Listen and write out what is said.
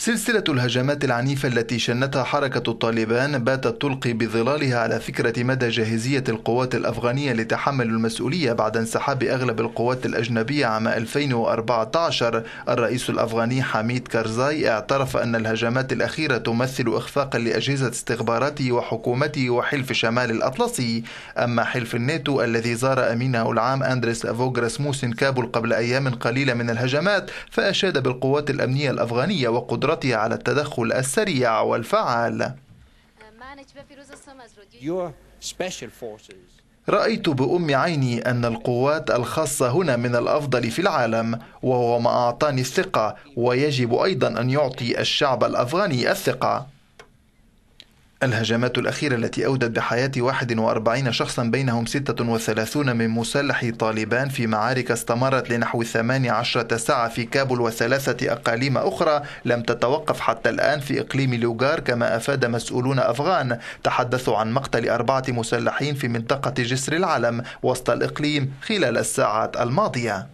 سلسلة الهجمات العنيفة التي شنتها حركة الطالبان باتت تلقي بظلالها على فكرة مدى جاهزية القوات الأفغانية لتحمل المسؤولية بعد انسحاب أغلب القوات الأجنبية عام 2014. الرئيس الأفغاني حميد كارزاي اعترف أن الهجمات الأخيرة تمثل إخفاقا لأجهزة استخباراته وحكومته وحلف شمال الأطلسي. أما حلف الناتو الذي زار أمينه العام أندريس لافوجراس موسن كابول قبل أيام قليلة من الهجمات، فأشاد بالقوات الأمنية الأفغانية وقدرتها على التدخل السريع والفعال. رأيت بأم عيني أن القوات الخاصة هنا من الأفضل في العالم، وهو ما أعطاني الثقة، ويجب أيضا أن يعطي الشعب الأفغاني الثقة. الهجمات الأخيرة التي أودت بحياة 41 شخصا بينهم 36 من مسلحي طالبان في معارك استمرت لنحو 18 ساعة في كابول و3 أقاليم أخرى لم تتوقف حتى الآن في إقليم لوجار، كما أفاد مسؤولون أفغان تحدثوا عن مقتل 4 مسلحين في منطقة جسر العلم وسط الإقليم خلال الساعات الماضية.